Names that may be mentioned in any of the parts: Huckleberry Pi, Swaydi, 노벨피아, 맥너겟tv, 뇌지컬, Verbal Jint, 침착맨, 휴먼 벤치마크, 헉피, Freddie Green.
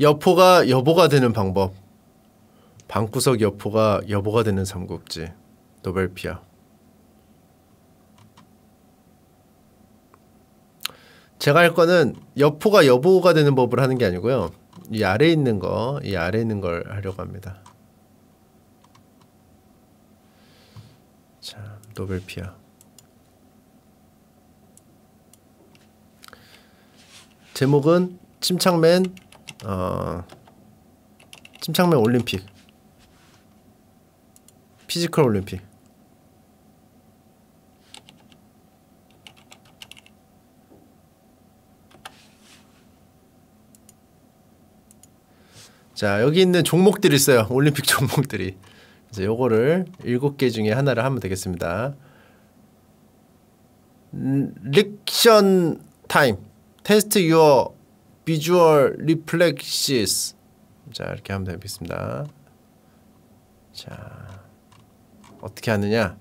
여포가 여보가 되는 방법. 방구석 여포가 여보가 되는 삼국지. 노벨피아. 제가 할 거는 여포가 여보가 되는 법을 하는 게 아니고요. 이 아래에 있는 거, 이 아래에 있는 걸 하려고 합니다. 자, 노벨피아. 제목은 침착맨, 침착맨 올림픽. 피지컬 올림픽. 자, 여기 있는 종목들이 있어요. 올림픽 종목들이. 이제 요거를 7개 중에 하나를 하면 되겠습니다. 리액션 타임. 테스트 유어 비주얼 리플렉시스. 자, 이렇게 하면 되겠습니다. 자, 어떻게 하느냐?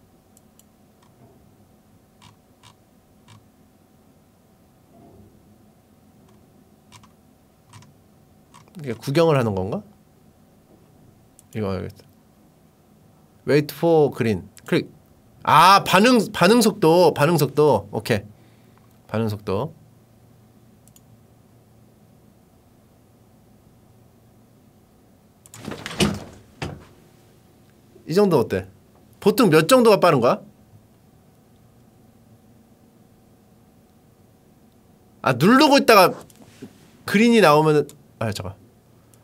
이게 구경을 하는 건가? 이거 알겠다. Wait for green. 클릭. 아, 반응 속도. 반응 속도. 오케이. 반응 속도. 이 정도 어때? 보통 몇 정도가 빠른 거야? 아, 누르고 있다가 그린이 나오면은, 아, 잠깐.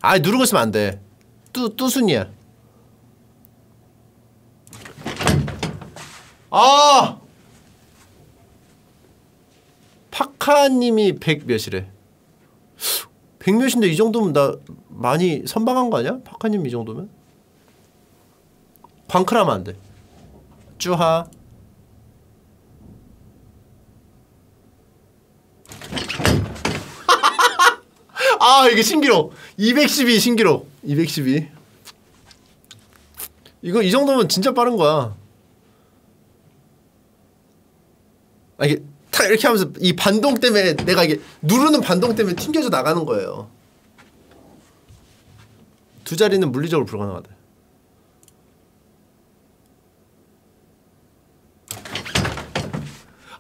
아, 누르고 있으면 안 돼. 뚜순이야. 아! 파카님이 100몇이래. 100몇인데 이 정도면 나 많이 선방한 거 아니야? 파카님 이 정도면? 광클하면 안 돼. 쭈하. 아, 이게 신기록. 212 신기록. 212. 이거 이 정도면 진짜 빠른 거야. 아, 이게 탁 이렇게 하면서 이 반동 때문에 내가 이게 누르는 반동 때문에 튕겨져 나가는 거예요. 두 자리는 물리적으로 불가능하대.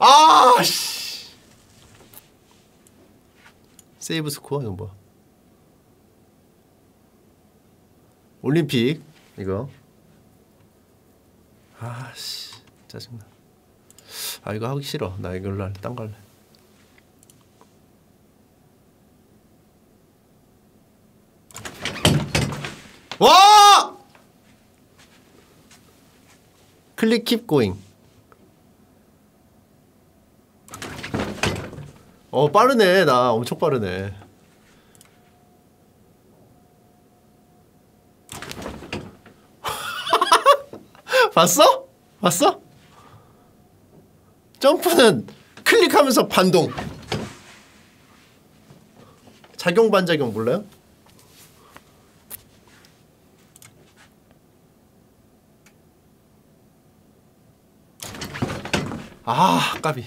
아, 씨. 세이브 스코어 이건 뭐야? 올림픽 이거. 아, 씨. 짜증나. 아, 이거 하기 싫어. 나 이걸로 할래. 딴 거 할래. 와! 클릭 킵 고잉. 어, 빠르네. 나 엄청 빠르네. 봤어? 봤어? 점프는 클릭하면서 반동. 작용 반작용 몰라요? 아, 까비.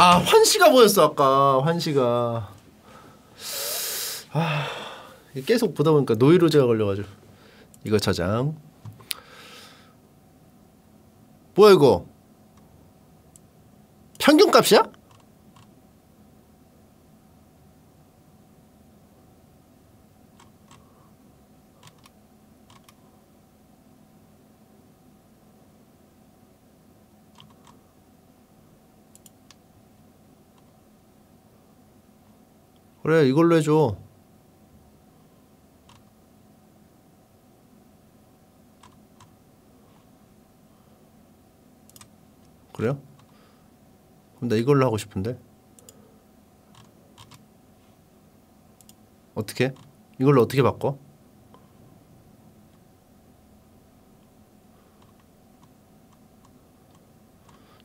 아, 환시가 보였어. 아까 환시가. 아, 계속 보다 보니까 노이로제가 걸려가지고. 이거 저장. 뭐야 이거? 평균값이야? 그래, 이걸로 해줘. 그래요? 그럼 나 이걸로 하고 싶은데. 어떻게? 이걸로 어떻게 바꿔?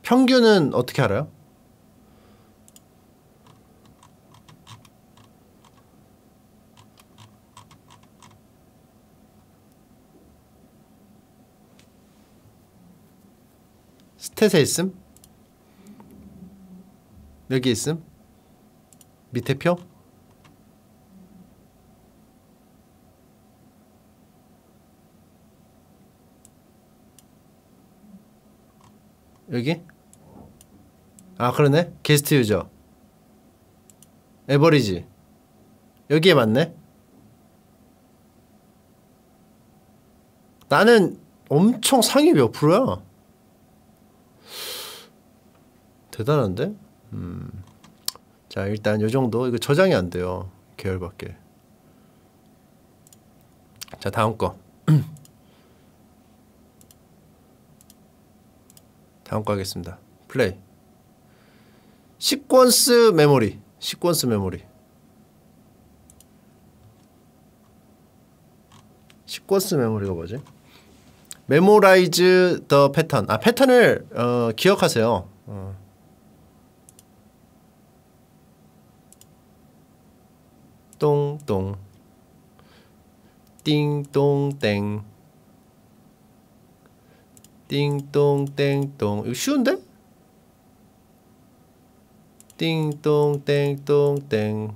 평균은 어떻게 알아요? 스탯에 있음? 여기 있음? 밑에 표? 여기? 아 그러네? 게스트 유저 에버리지 여기에 맞네? 나는 엄청 상위 몇 프로야? 대단한데? 자 일단 요정도 이거 저장이 안 돼요 계열밖에. 자 다음 거 다음 거 하겠습니다. 플레이. 시퀀스 메모리. 시퀀스 메모리. 시퀀스 메모리가 뭐지? 메모라이즈 더 패턴. 아 패턴을 기억하세요. 똥똥 띵똥땡 띵똥땡똥. 이거 쉬운데? 띵똥땡똥땡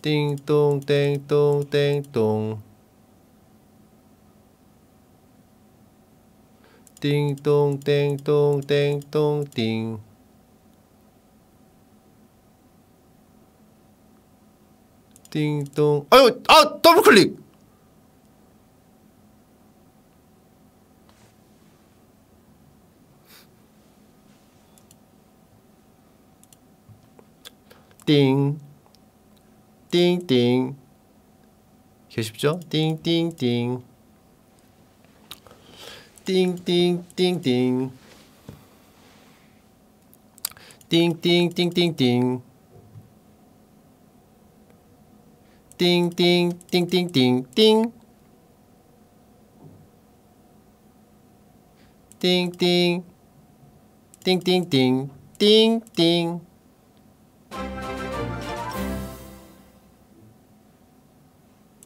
띵똥땡똥땡똥 띵똥땡똥땡똥띵 띵똥. 아유! 아! 더블클릭! 띵 띵띵. 계십죠? 띵띵띵 띵띵띵띵 띵띵띵띵띵 띵띵띵띵띵띵 띵띵 띵띵띵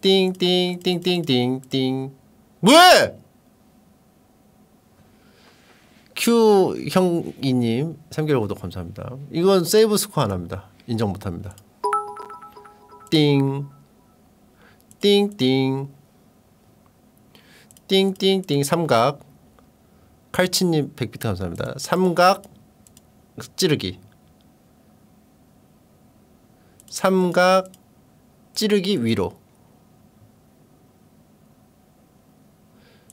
띵띵. 띵띵띵띵띵띵. 왜? Q형이님 3개월 구독 감사합니다. 이건 세이브 스코어 안합니다. 인정 못합니다. 띵 띵띵 띵띵띵. 삼각 칼치님 100비트 감사합니다. 삼각 찌르기. 삼각 찌르기 위로.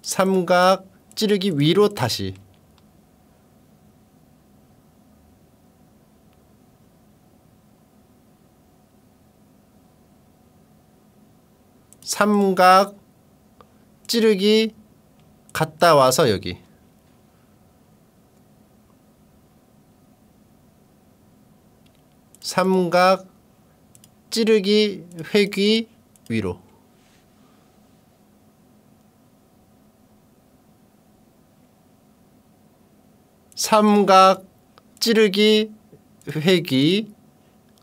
삼각 찌르기 위로 다시. 삼각 찌르기 갔다 와서 여기. 삼각 찌르기 회귀 위로. 삼각 찌르기 회귀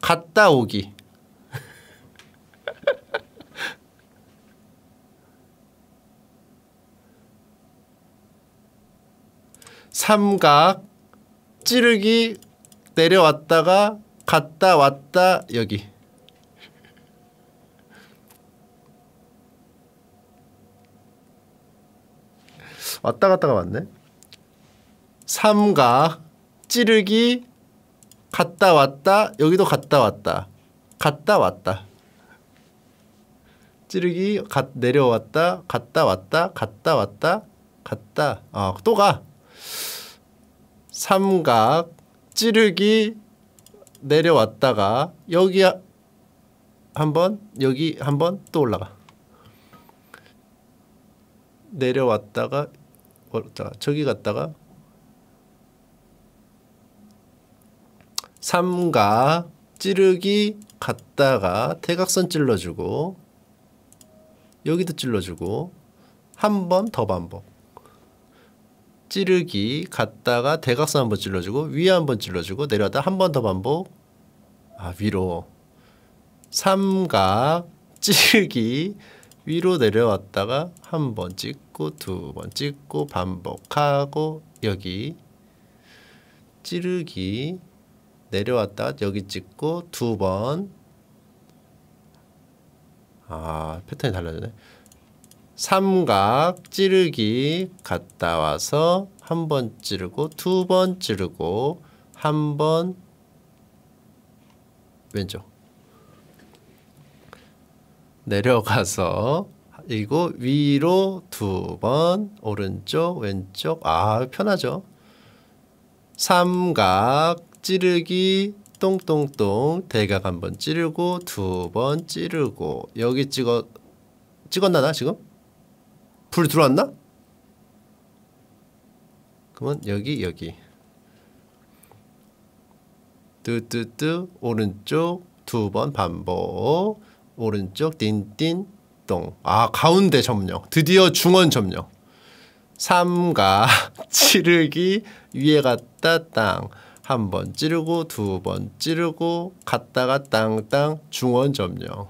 갔다 오기. 삼각 찌르기 내려왔다가 갔다 왔다 여기. 왔다 갔다가 맞네. 삼각 찌르기 갔다 왔다. 여기도 갔다 왔다. 갔다 왔다. 찌르기 내려왔다. 갔다 왔다. 갔다 왔다. 갔다. 아, 또 가. 삼각 찌르기 내려왔다가 여기 한번 여기 한번 또 올라가. 내려왔다가 저기 갔다가. 삼각 찌르기 갔다가 대각선 찔러주고 여기도 찔러주고 한 번 더 반복. 찌르기 갔다가 대각선 한번 찔러주고 위에 한번 찔러주고 내려다 한 번 더 반복. 아 위로. 삼각 찌르기 위로 내려왔다가 한 번 찍 찍고 두 번 찍고 반복하고 여기 찌르기 내려왔다 여기 찍고 두 번. 아 패턴이 달라졌네. 삼각 찌르기 갔다 와서 한 번 찌르고 두 번 찌르고 한 번 왼쪽 내려가서 그리고 위로 두 번 오른쪽 왼쪽. 아 편하죠. 삼각 찌르기 똥똥똥 대각 한 번 찌르고 두 번 찌르고 여기 찍었나 나 지금? 불 들어왔나? 그러면 여기 뚜뚜뚜 오른쪽 두 번 반복 오른쪽 띵띵 똥. 아 가운데 점령 드디어 중원 점령. 삼각 찌르기 위에 갔다 땅 한 번 찌르고 두 번 찌르고 갔다가 땅땅 중원 점령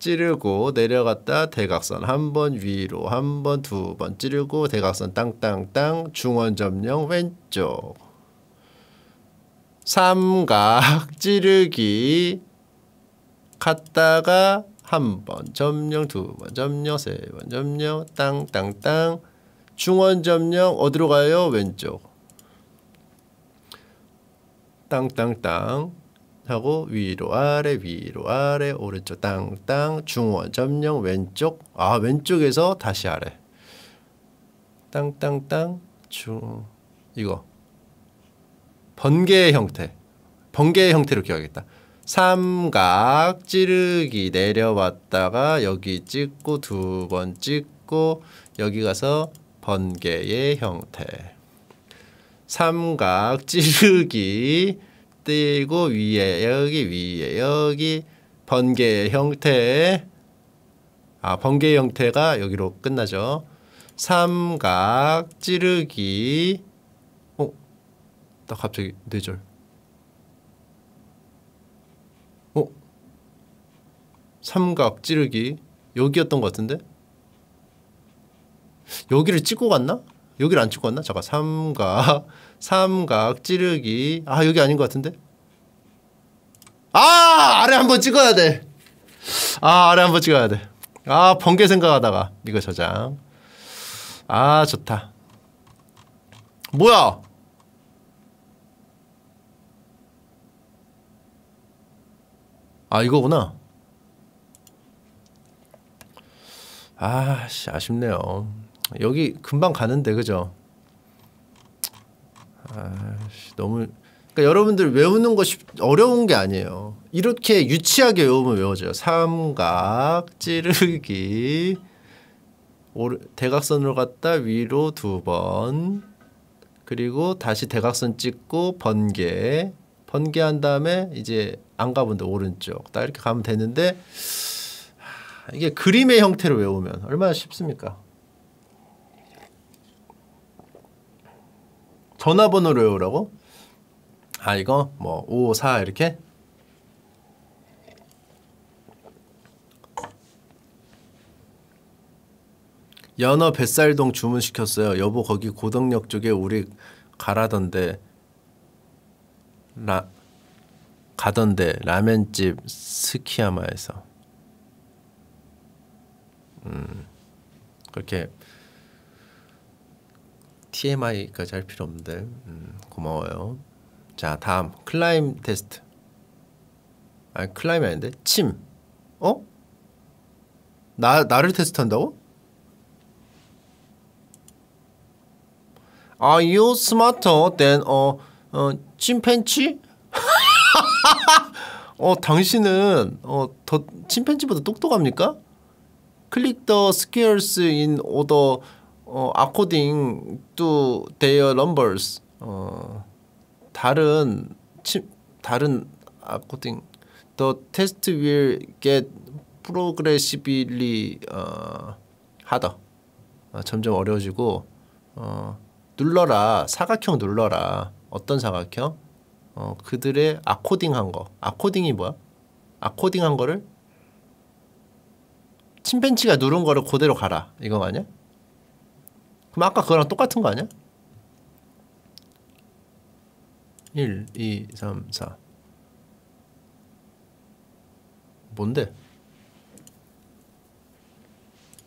찌르고 내려갔다 대각선 한 번 위로 한 번 두 번 찌르고 대각선 땅땅땅 중원 점령 왼쪽 삼각 찌르기 갔다가 한 번 점령 두 번 점령 세 번 점령 땅땅땅 중원 점령 어디로 가요? 왼쪽 땅땅땅 하고 위로 아래 위로 아래 오른쪽 땅땅 중원 점령 왼쪽. 아 왼쪽에서 다시 아래 땅땅땅 중 이거 번개의 형태 번개의 형태로 기억하겠다. 삼각 찌르기 내려왔다가 여기 찍고 두 번 찍고 여기 가서 번개의 형태 삼각 찌르기 띄고 위에 여기 번개의 형태. 아 번개의 형태가 여기로 끝나죠. 삼각 찌르기 어? 나 갑자기 뇌절 어? 삼각 찌르기 여기였던 것 같은데? 여기를 찍고 갔나? 여기를 안 찍고 왔나? 잠깐 삼각 찌르기 아 여기 아닌 것 같은데? 아! 아래 한번 찍어야 돼! 아 아래 한번 찍어야 돼. 아 번개 생각하다가 이거 저장. 아 좋다. 뭐야! 아 이거구나. 아씨 아쉽네요. 여기 금방 가는데 그죠? 아씨 너무 그러니까 여러분들 외우는 거 어려운 게 아니에요. 이렇게 유치하게 외우면 외워져요. 삼각 찌르기 대각선으로 갔다 위로 두 번 그리고 다시 대각선 찍고 번개한 다음에 이제 안 가본데 오른쪽 딱 이렇게 가면 되는데 이게 그림의 형태로 외우면 얼마나 쉽습니까? 전화번호를 외우라고? 아 이거 뭐 5, 4 이렇게? 연어 뱃살동 주문시켰어요. 여보 거기 고덕역 쪽에 우리 가라던데 라멘집 스키야마에서 그렇게 TMI까지 할 필요 없는데 고마워요. 자 다음 클라임 테스트. 아니 클라임이 아닌데 침. 어? 나를 테스트한다고? Are you smarter than 침팬치? 당신은 더 침팬치보다 똑똑합니까? Click the squares in order according to their numbers. 다른 according the test will get progressively harder. 점점 어려워지고 눌러라 사각형 눌러라. 어떤 사각형? 그들의 according한 거. according이 뭐야? according한 거를 침팬치가 누른 거를 그대로 가라 이거 아니야? 그럼 아까 그거랑 똑같은 거 아니야? 1, 2, 3, 4 뭔데?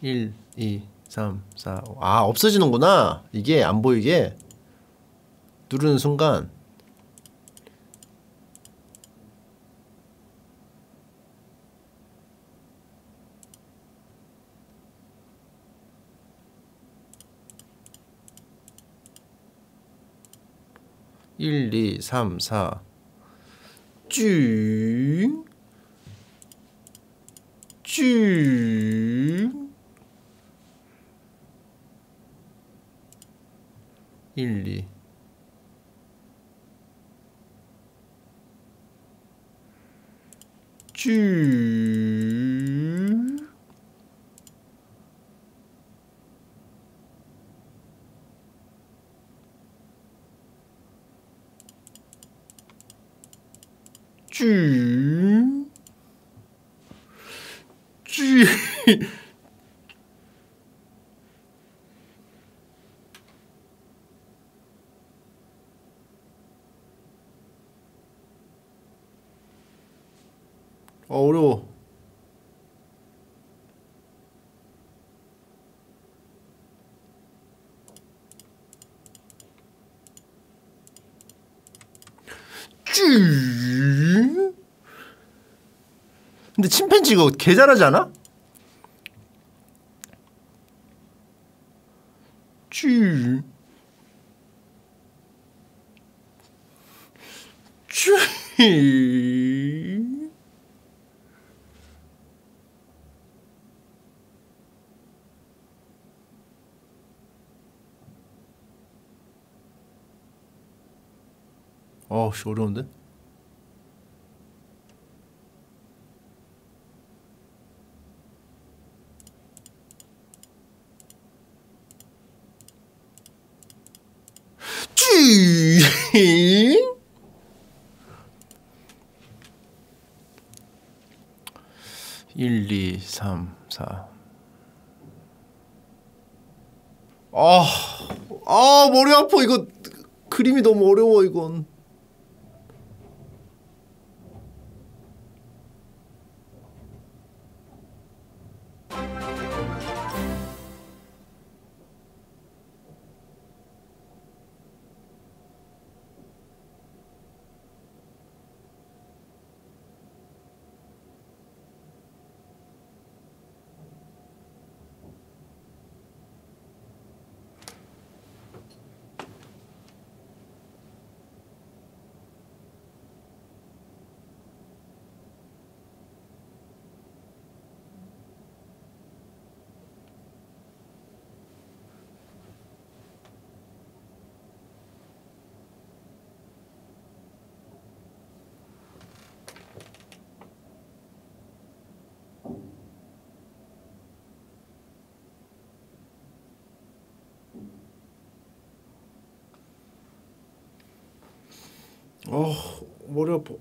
1, 2, 3, 4 5. 아 없어지는구나 이게 안 보이게 누르는 순간 일, 이, 삼, 사, 쭉, 쭉, 일, 이, 쭉, 어려워. 근데 침팬치 이거 개 잘하지 않아? 쭈 쭈 아우씨 어려운데? 일, 이, 삼, 사. 아 머리 아파 이거 그림이 너무 어려워 이건. 머리 아파.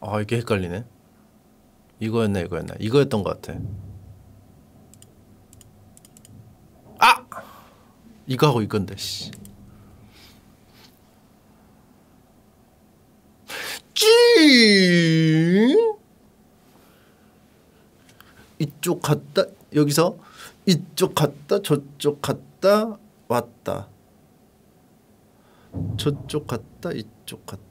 아 이게 헷갈리네. 이거였나 이거였던 것 같아. 아! 이거하고 이건데 씨. 이쪽 갔다 여기서 이쪽 갔다 저쪽 갔다 왔다 저쪽 갔다 이쪽 갔다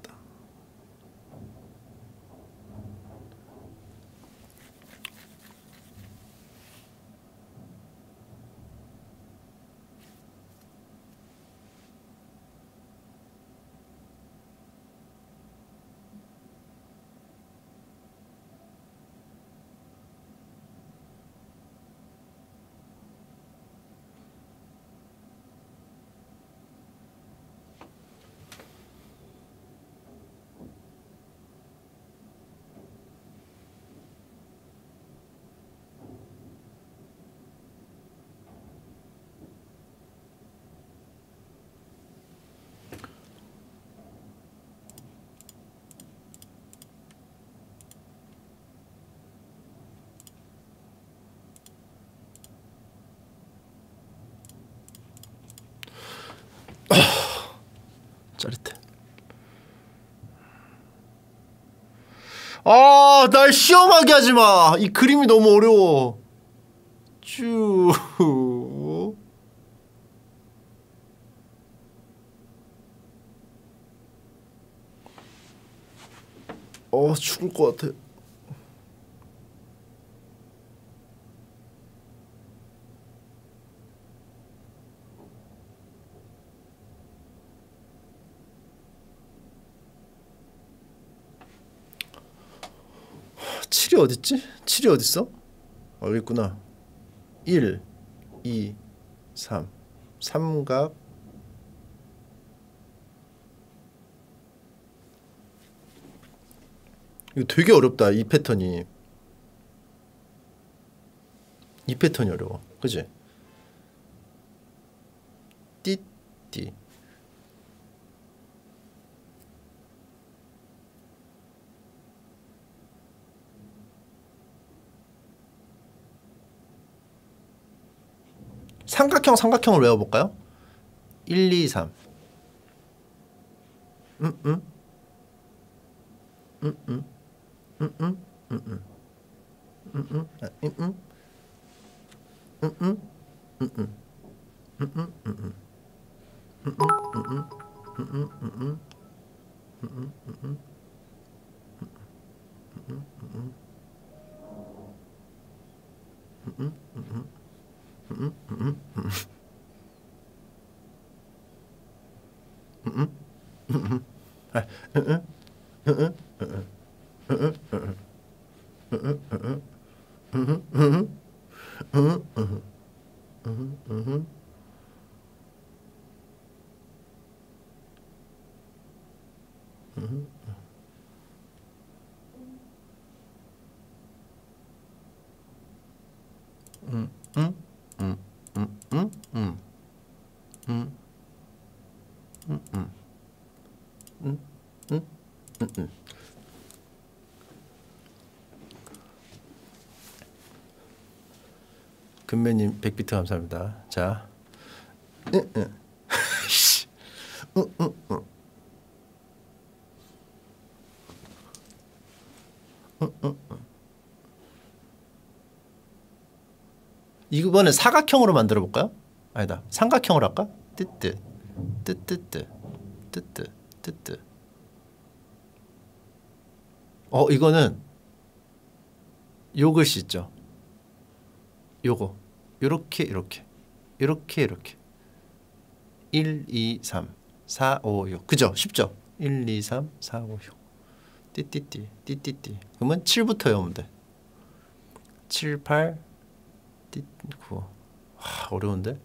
아, 날 시험하게 하지마. 이 그림이 너무 어려워. 쭉. 죽을 것 같아. 칠이 어딨지? 칠이 어딨어? 여기 있구나. 1, 2, 3. 삼각. 이거 되게 어렵다. 이 패턴이. 이 패턴이 어려워. 그치? 띠띠. 삼각형, 삼각형을 외워볼까요? 1, 2, 3. 금매님 100비트 감사합니다. 자, 이번에 사각형으로 만들어 볼까요? 아니다, 삼각형으로 할까? 뜨뜨, 뜨뜨뜨, 뜨뜨, 뜨뜨. 이거는 요 글씨 있죠? 요거 요렇게 요렇게 요렇게 요렇게 1, 2, 3, 4, 5, 6 그죠? 쉽죠? 1, 2, 3, 4, 5, 6 띠띠띠 띠띠띠 그러면 7부터 외우면 돼. 7, 8 띠, 9 어려운데?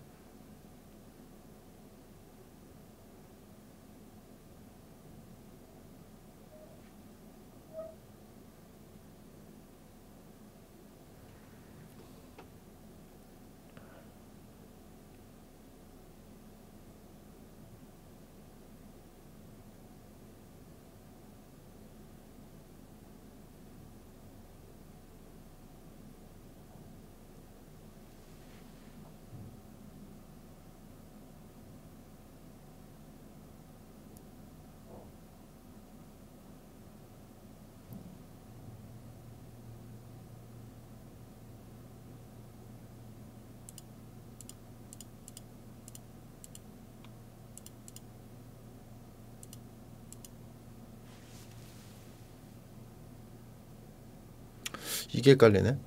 이게 헷갈리네.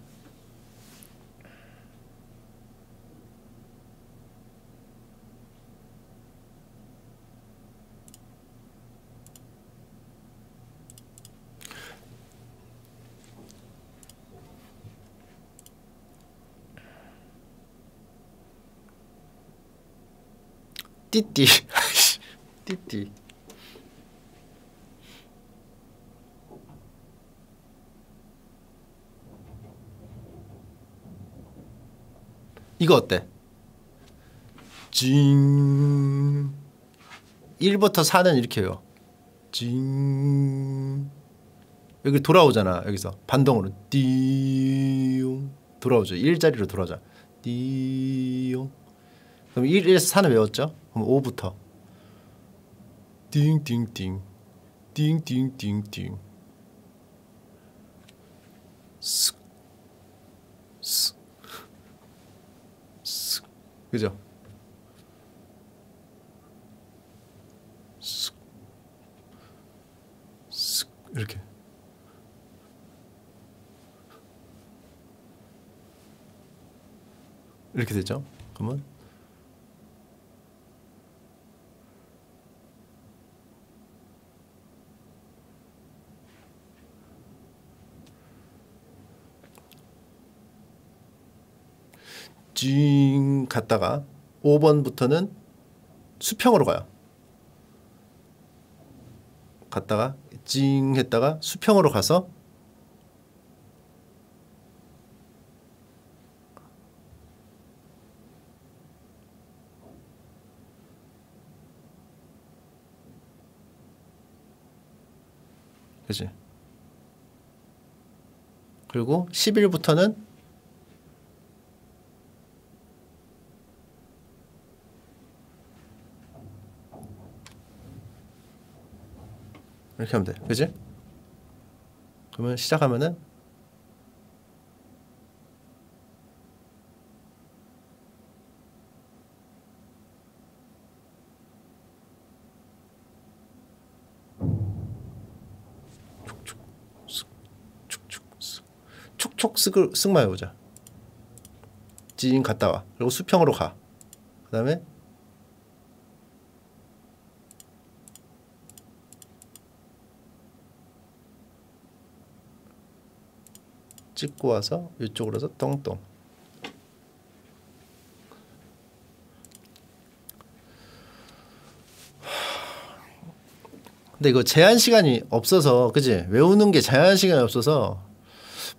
띠띠 띠띠 이거 어때? 징 1부터 4는 이렇게 해요. 징 여기 돌아오잖아. 여기서 반동으로 띠용 돌아오죠. 1자리로 돌아오자. 띠용 그럼 1에서 4는 외웠죠? 그럼 5부터 띵띵띵 띵띵띵띵 쓱. 그죠? 쓱. 쓱. 이렇게. 이렇게 됐죠? 그러면 징 갔다가 5번부터는 수평으로 가요. 갔다가 징 했다가 수평으로 가서 그치? 그리고 10일부터는 이렇게 하면 돼. 그치? 그러면 시작하면은 쓱 해보자. 찡 갔다 와. 그리고 수평으로 가. 그 다음에 찍고 와서 이쪽으로서 똥똥. 근데 이거 제한 시간이 없어서, 그치? 외우는 게 제한 시간이 없어서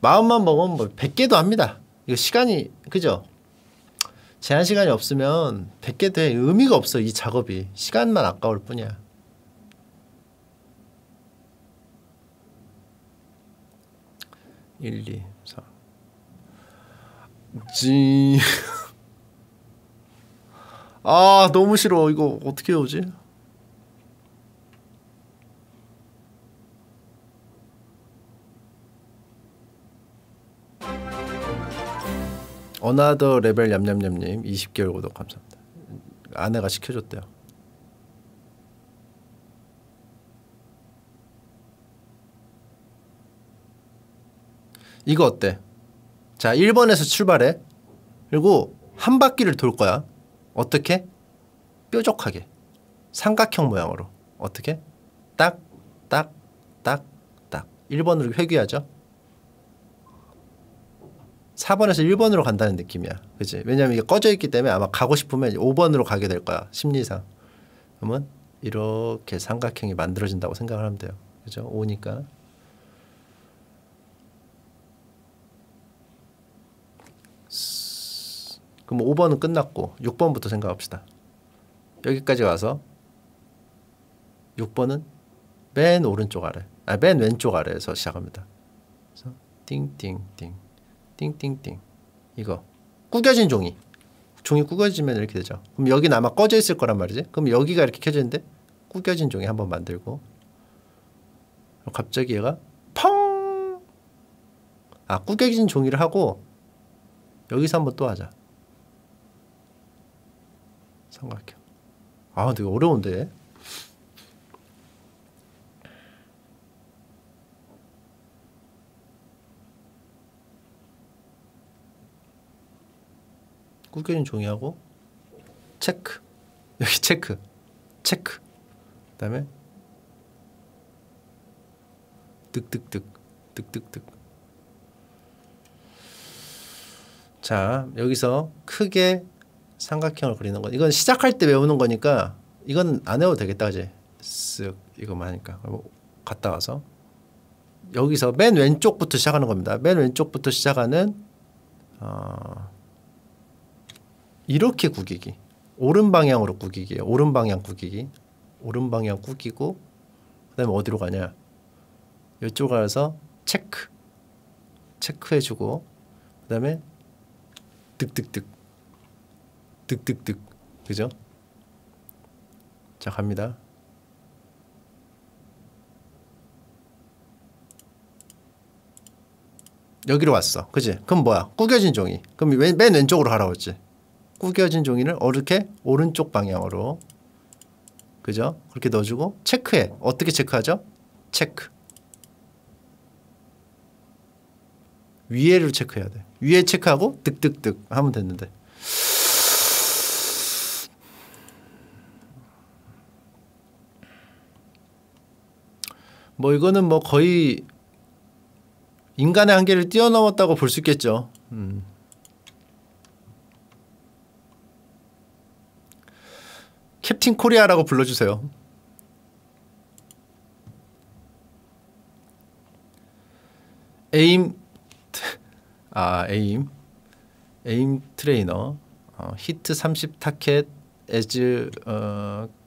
마음만 먹으면 뭐 100개도 합니다. 이거 시간이, 그죠? 제한 시간이 없으면 100개 돼. 의미가 없어, 이 작업이. 시간만 아까울 뿐이야. 일, 이, 삼. 지. 아, 너무 싫어. 이거 어떻게 해오지? 어나더 레벨 냠냠냠님 20개월 구독 감사합니다. 아내가 시켜줬대요. 이거 어때? 자, 1번에서 출발해. 그리고 한 바퀴를 돌 거야. 어떻게? 뾰족하게 삼각형 모양으로. 어떻게? 딱 딱 딱 딱. 1번으로 회귀하죠. 4번에서 1번으로 간다는 느낌이야. 그치? 왜냐면 이게 꺼져있기 때문에 아마 가고 싶으면 5번으로 가게 될 거야. 심리상. 그러면 이렇게 삼각형이 만들어진다고 생각을 하면 돼요. 그죠? 5니까. 그럼 5번은 끝났고 6번부터 생각합시다. 여기까지 와서 6번은 맨 오른쪽 아래, 아, 맨 왼쪽 아래에서 시작합니다. 그래서 띵띵띵 띵띵띵. 이거 구겨진 종이. 종이 구겨지면 이렇게 되죠. 그럼 여기는 아마 꺼져 있을 거란 말이지. 그럼 여기가 이렇게 켜지는데 구겨진 종이 한번 만들고 갑자기 얘가 펑! 아, 구겨진 종이를 하고 여기서 한번 또 하자. 삼각형. 아, 되게 어려운데. 구겨진 종이하고 체크. 여기 체크 체크. 그 다음에 득득득 득득득. 자, 여기서 크게 삼각형을 그리는 거. 이건 시작할 때 외우는 거니까 이건 안 외워도 되겠다, 그지? 쓱 이거만 하니까. 그리고 갔다 와서 여기서 맨 왼쪽부터 시작하는 겁니다. 맨 왼쪽부터 시작하는 이렇게 구기기. 오른 방향으로 구기기예요. 오른 방향 구기기. 오른 방향 구기고 그 다음에 어디로 가냐. 이쪽 가서 체크. 체크해주고 그 다음에 득득득 득득득. 그죠? 자, 갑니다. 여기로 왔어. 그치? 그럼 뭐야? 구겨진 종이. 그럼 맨 왼쪽으로 하라고 했지. 구겨진 종이를 이렇게 오른쪽 방향으로, 그죠? 그렇게 넣어주고 체크해. 어떻게 체크하죠? 체크. 위에를 체크해야 돼. 위에 체크하고 득득득 하면 됐는데. 뭐 이거는 뭐 거의 인간의 한계를 뛰어넘었다고 볼 수 있겠죠. 캡틴 코리아라고 불러주세요. 에임 에임 트레이너, 히트 30 타켓 as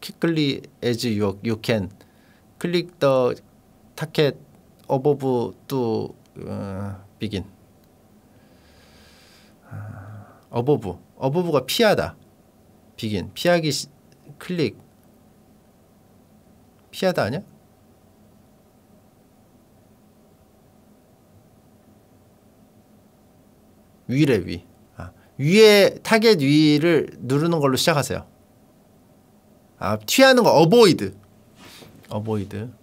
quickly as you can. click the 타켓 above to begin. above, above가 피하다. begin, 피하기 클릭. 피하다 아니야? 위래 위. 아, 위에 타겟 위를 누르는 걸로 시작하세요. 아, 피하는 거 어보이드. 어보이드.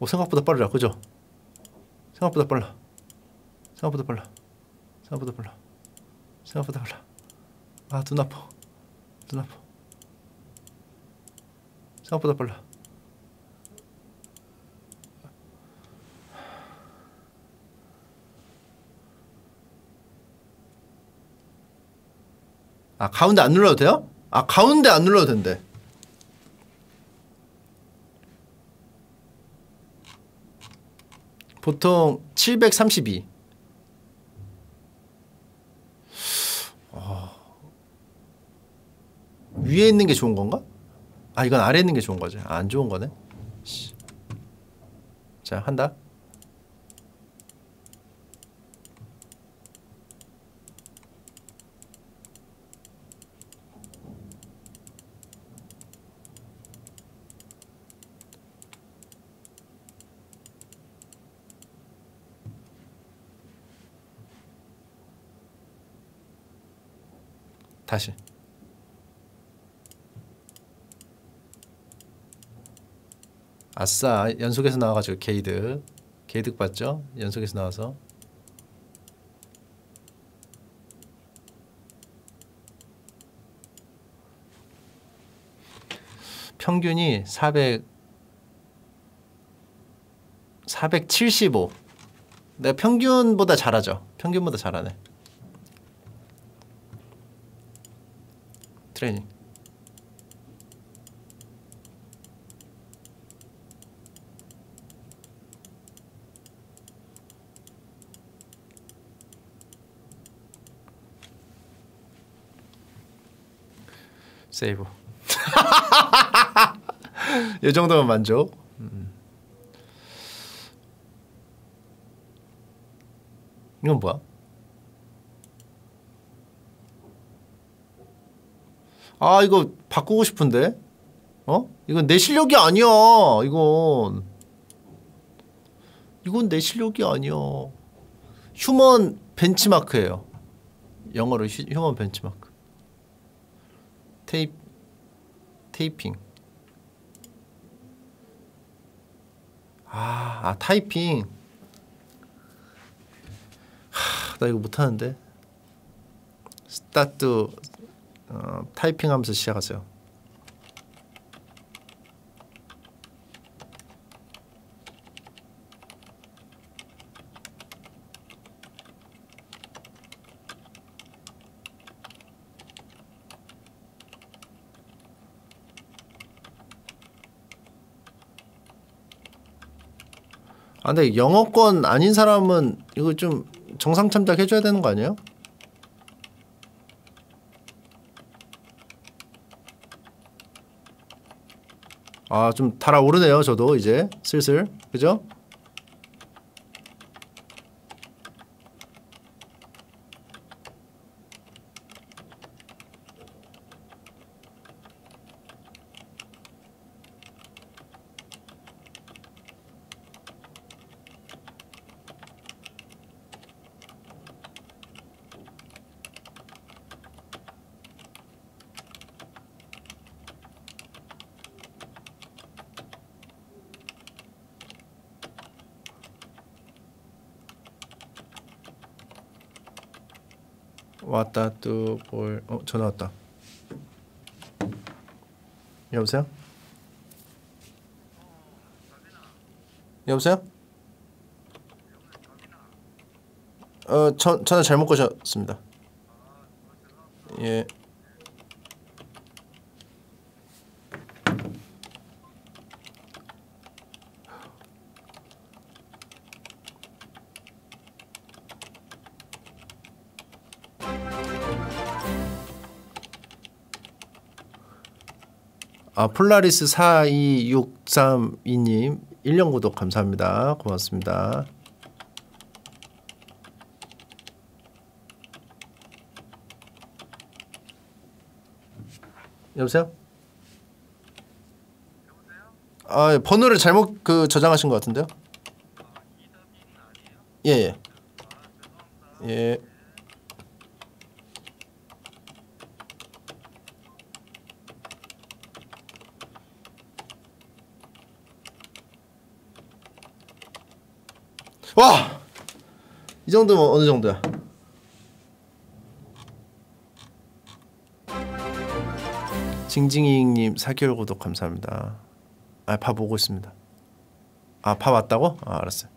오, 생각보다 빠르다. 그죠? 생각보다 빨라. 생각보다 빨라. 생각보다 빨라. 생각보다 빨라. 아, 눈 아파. 눈 아파. 생각보다 빨라. 아, 가운데 안 눌러도 돼요? 아, 가운데 안 눌러도 된대. 보통 732. 위에 있는 게 좋은 건가? 아, 이건 아래에 있는 게 좋은 거지. 아, 안 좋은 거네. 자, 한다. 다시. 아싸, 연속에서 나와가지고 게이득. 게이득 봤죠? 연속에서 나와서. 평균이 400 475. 내가 평균보다 잘하죠. 평균보다 잘하네. 트레이닝. 세이브. 이 정도면 만족. 이건 뭐야? 아, 이거 바꾸고 싶은데? 어? 이건 내 실력이 아니야. 이건 내 실력이 아니야. 휴먼 벤치마크예요. 영어로 휴먼 벤치마크. 테이핑. 아, 타이핑. 하, 나 이거 못하는데. 스타트. 타이핑하면서 시작하세요. 아, 근데 영어권 아닌 사람은 이거 좀 정상 참작 해줘야 되는 거 아니에요? 아, 좀 달아오르네요. 저도 이제 슬슬. 그죠? 왔다 또 볼. 전화 왔다. 여보세요? 여보세요? 전화 잘못 거셨습니다. 예. 아, 폴라리스 42632님 1년 구독 감사합니다. 고맙습니다. 여보세요? 아, 번호를 잘못 저장하신 것 같은데요? 예예. 예. 와! 이 정도면 어느 정도야? 징징이님 4개월 구독 감사합니다. 아, 밥 오고 있습니다. 아, 밥 왔다고? 아, 알았어요.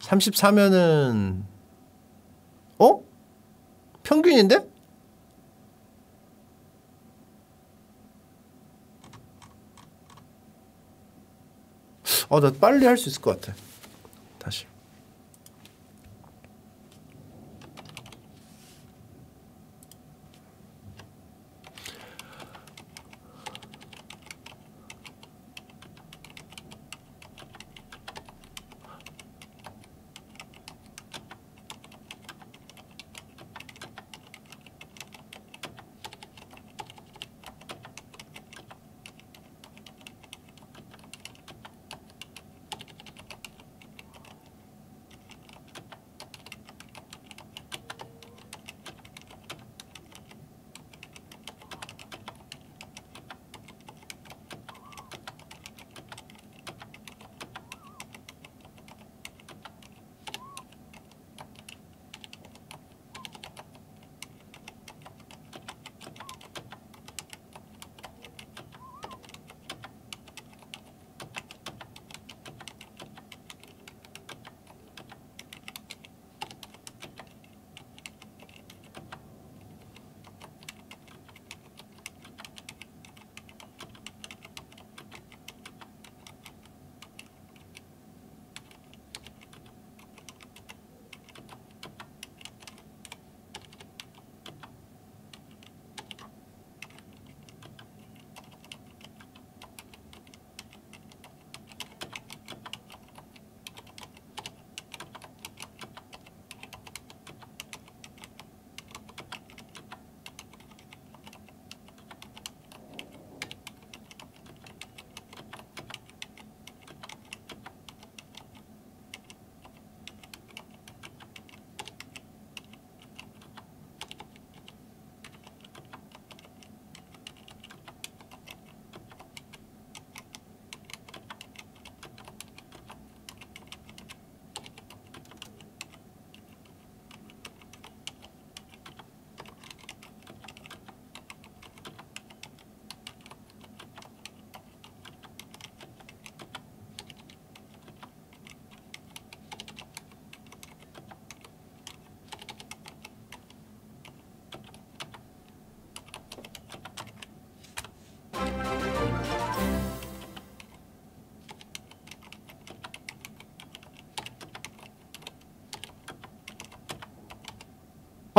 34면은 어? 평균인데? 아, 나 빨리 할 수 있을 것 같아. 다시.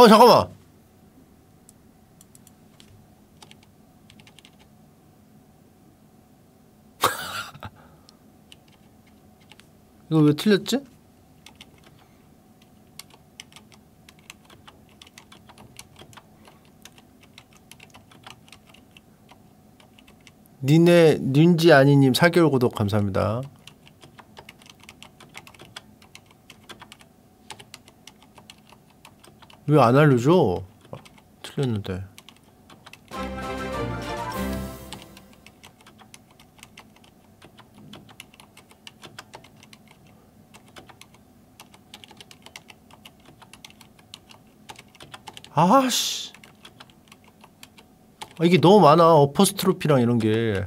잠깐만. 이거 왜 틀렸지? 니네 닌지 아니님 4개월 구독 감사합니다. 왜 안 알려줘? 아, 틀렸는데. 아씨, 아, 이게 너무 많아. 어퍼스트로피랑 이런게.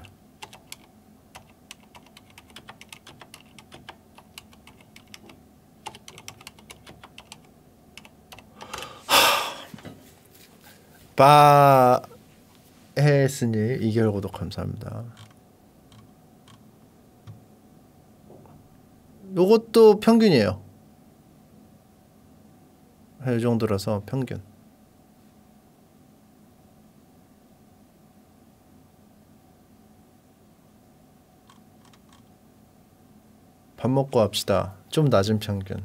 바헤스님 2개월 구독 감사합니다. 요것도 평균이에요. 이 정도라서 평균. 밥 먹고 합시다. 좀 낮은 평균.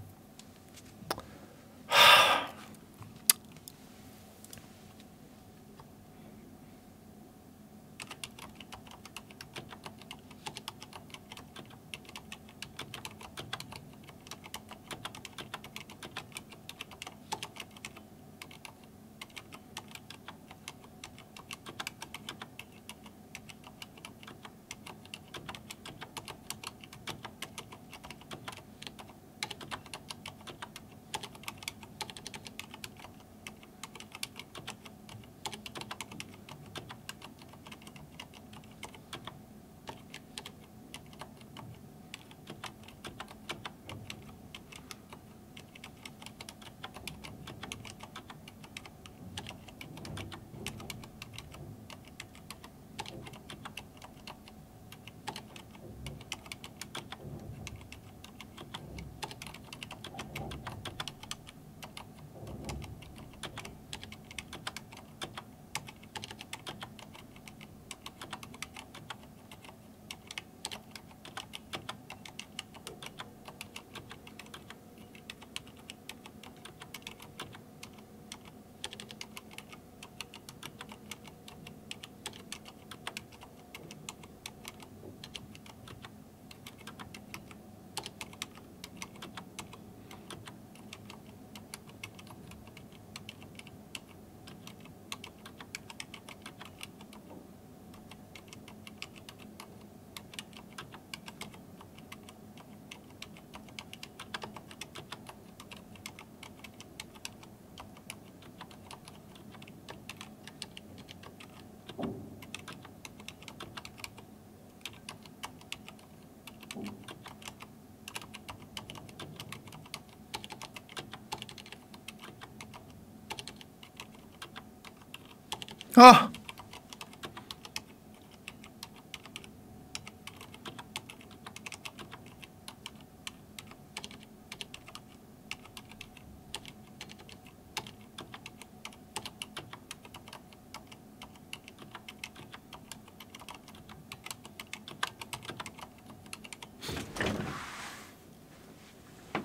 아!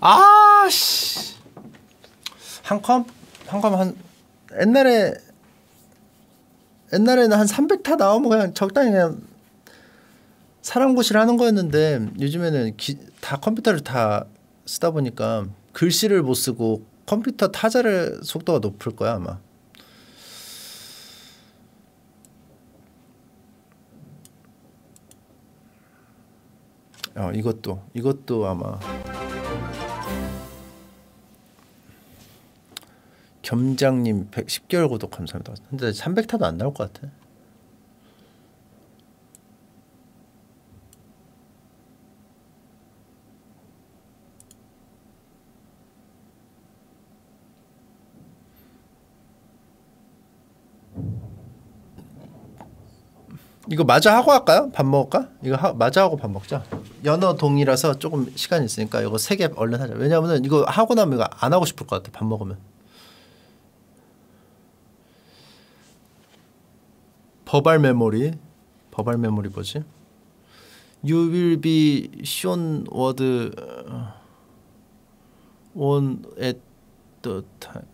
아, 씨. 한 컵 옛날에는 한 300타 나오면 그냥 적당히 그냥 사람 고시를 하는 거였는데, 요즘에는 다 컴퓨터를 다 쓰다 보니까 글씨를 못 쓰고 컴퓨터 타자를 속도가 높을 거야 아마. 이것도 아마 겸장님 110개월 구독 감사합니다. 근데 300타도 안 나올 것 같아. 이거 마저 하고 할까요? 밥 먹을까? 마저 하고 밥 먹자. 연어 동이라서 조금 시간이 있으니까 이거 3개 얼른 하자. 왜냐면은 이거 하고 나면 이거 안 하고 싶을 것 같아. 밥 먹으면. 버발 메모리 뭐지? You will be shown word on at the time.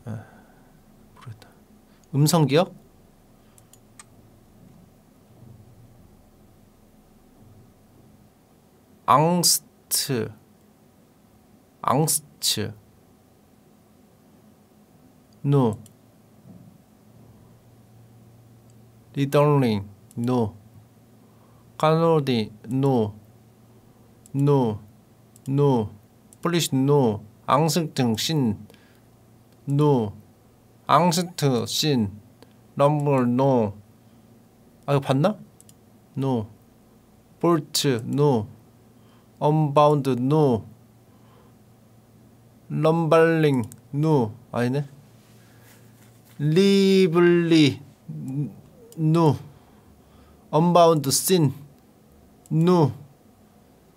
모르겠다. 음성 기억? angst no Returning, no. Candy, no. Please, no. 앙증, no. 앙스트, 씬, 럼블, 노. 아, 이거 봤나? 노. 볼트, 노. 언바운드, 노. 럼발링, 노. 아니네. 리블리, 노. 언바운드, 씬, 노.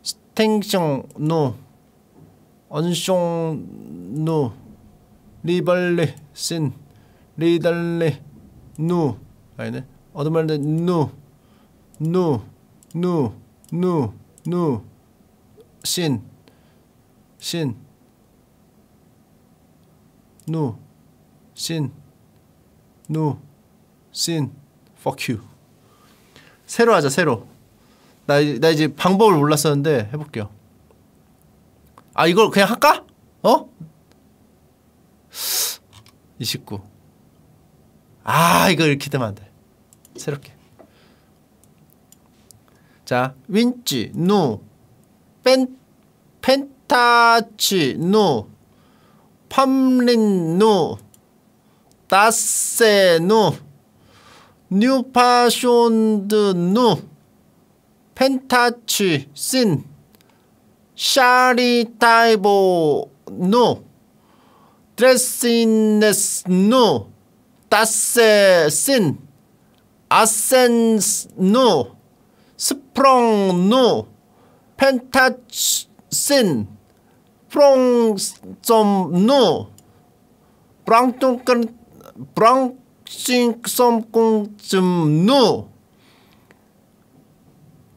스탱션, 노. 언숑, 노. 리벌리, 씬. 리달리, 누. 아니네. 어둠말인데 누. 누. 누. 누. 누. 신. 신. 누. 신. 누. 신. Fuck you. 새로 하자, 새로. 나 이제 방법을 몰랐었는데 해볼게요. 아, 이걸 그냥 할까? 어? 29. 아, 이거 이렇게 되면 안 돼. 새롭게. 자, 윈치, 누. 펜타치, 누. 팜린, 누. 다세, 누. 뉴파션드, 누. 펜타치, 신. 샤리타이보, 누. 드레스인네스, 누. 다세, 신. 아센스, 누. 스프롱, 누. 펜타치, 신. 프롱섬, 누. 브랑싱섬공쯤, 누.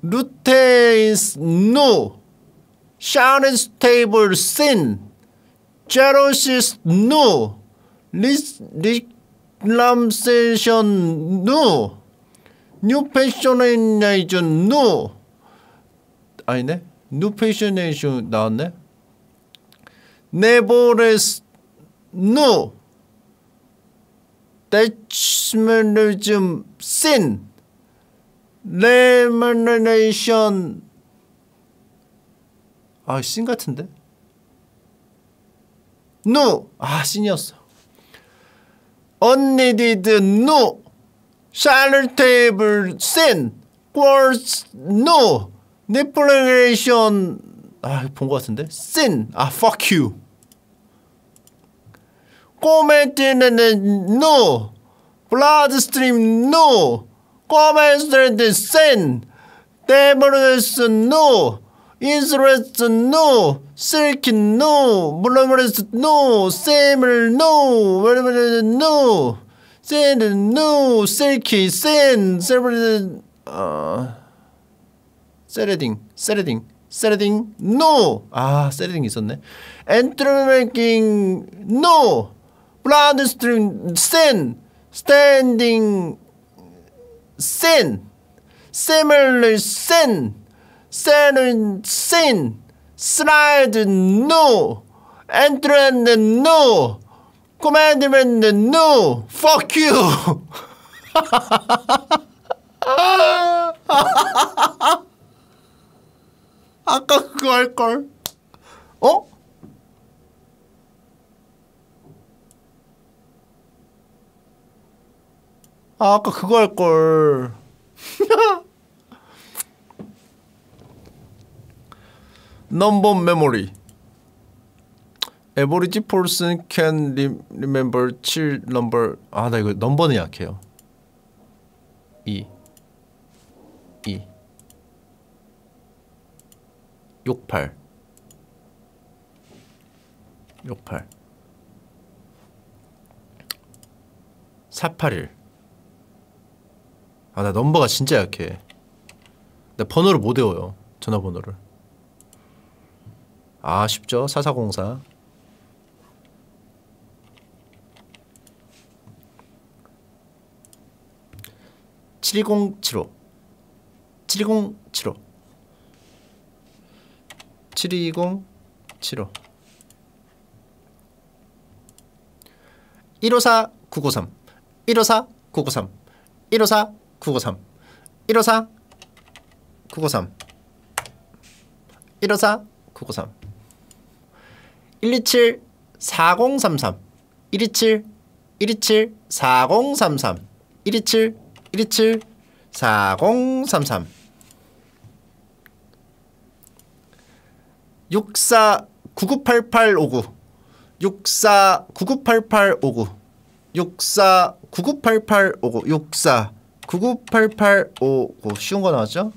루테인스, 누. 샤렌스테이블, 신. 제로시스, 누. 리람세션, 누. 뉴패셔네이션, 누. 아니네? 뉴패셔네이션 나왔네? 네보레스, 누. 데치멀리즘, 신. 레미네이션. 아, 신 같은데? 누. 아, 신이었어. Unneeded, 누. 샤를테이블, 신. 쿼츠, 누. 니플레이션. 아, 이거 본 것 같은데? 신. 아, fuck you. 코멘트는 누. 블러드스트림, 누. 코멘트는 신. 데브리스, 누. 인스레스, 누. 실키, 누. 블러브레스, 누. 세밀, 누. 웰브레스, 누. 신, 누. 실키, 신. 세브레스. 세레딩, 세레딩, 세레딩, 노! 아, 세레딩 있었네. 엔트로메이킹, 노! 블라드스트림, 신! 스탠딩, 신! 시밀리, 신! 세른, 신! 슬라이드, 노! 엔트로엔드, 노! 코맨드먼트, 노! Fuck you! 아까 그거 할걸. 어? 아, 아까 그거 할걸. 넘버 메모리. Average person can remember 7 number. 아, 나 이거 넘버는 약해요. 68 68 481. 아, 나 넘버가 진짜 약해. 나 번호를 못 외워요. 전화번호를. 아, 쉽죠? 4404. 칠이공칠오 722075 154993 154993 154993 154993 154993 1274033 127 127-4033 127-4033 64-998859 64-998859 64-998859 64-998859 쉬운 거 나왔죠?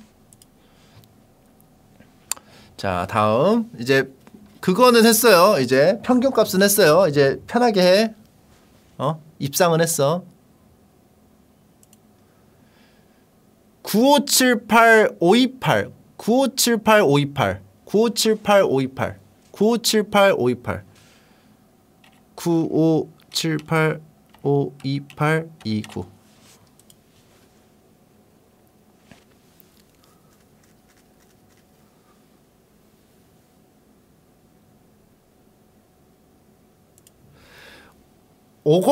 자, 다음 이제 그거는 했어요. 이제 평균값은 했어요. 이제 편하게 해. 입상은 했어. 9578-528 9578-528 9578-528 9578-528 9578-528-29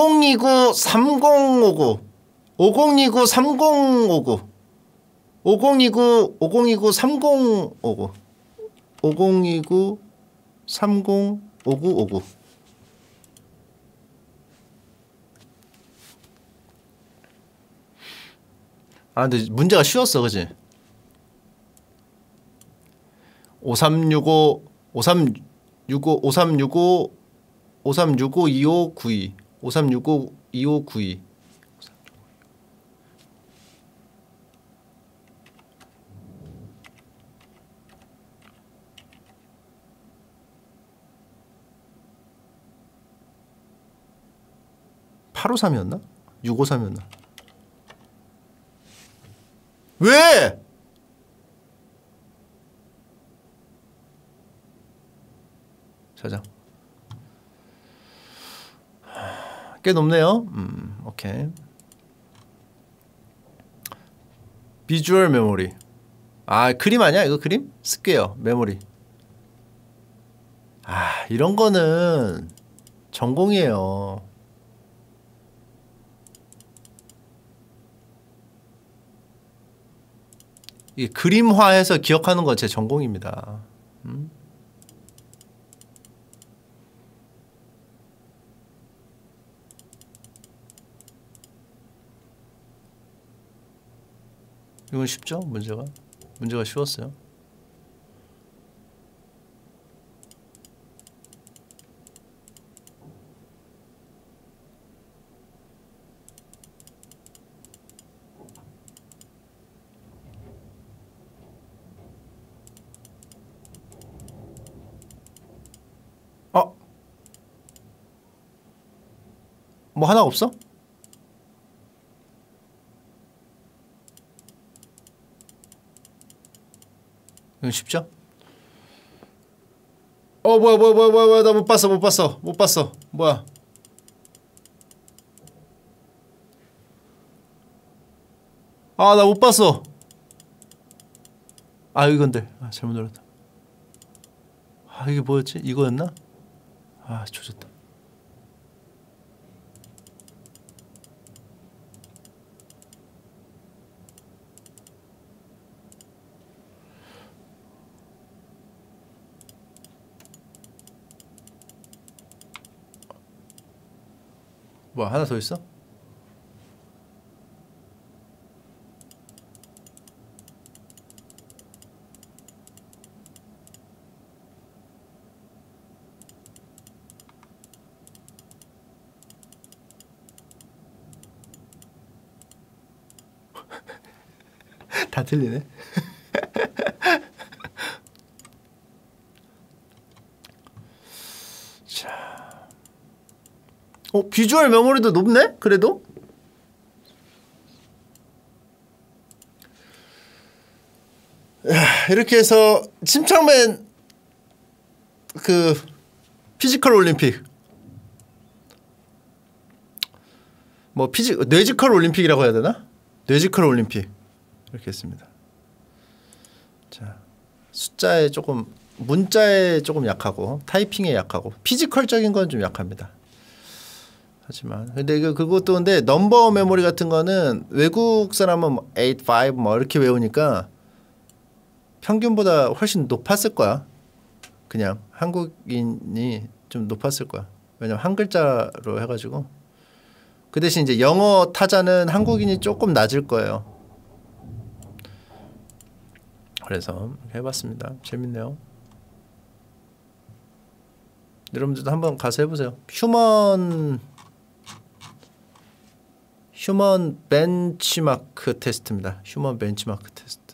5029-3059 5029-3059 5029-3059 5029-3059 아 근데 문제가 쉬웠어 그치? 5365 5365 5365 5365-2592 5365-2592 853이었나? 653이었나? 왜? 사장 꽤 높네요. 오케이. 비주얼 메모리. 아, 그림 아니야? 이거 그림? 쓸게요. 메모리. 아, 이런 거는 전공이에요. 이 그림화해서 기억하는 건 제 전공입니다. 이건 쉽죠? 문제가 쉬웠어요. 어? 뭐 하나 없어? 이건 쉽죠? 어 뭐야 나 못 봤어 뭐야 아 나 못 봤어 아 이건데 아 잘못 눌렀다 아 이게 뭐였지? 이거였나? 아 조졌다 뭐 하나 더 있어? 다 틀리네. 비주얼 메모리도 높네? 그래도? 이렇게 해서 침착맨 피지컬 올림픽 뭐 뇌지컬 올림픽이라고 해야 되나? 뇌지컬 올림픽 이렇게 했습니다. 자, 숫자에 조금 문자에 조금 약하고 타이핑에 약하고 피지컬적인 건 좀 약합니다. 하지만 근데 이거 그것도 근데 넘버 메모리 같은 거는 외국 사람은 8, 5 뭐 이렇게 외우니까 평균보다 훨씬 높았을 거야. 그냥 한국인이 좀 높았을 거야. 왜냐면 한 글자로 해가지고 그 대신 이제 영어 타자는 한국인이 조금 낮을 거예요. 그래서 해봤습니다. 재밌네요. 여러분들도 한번 가서 해보세요. 휴먼 벤치마크 테스트입니다. 휴먼 벤치마크 테스트.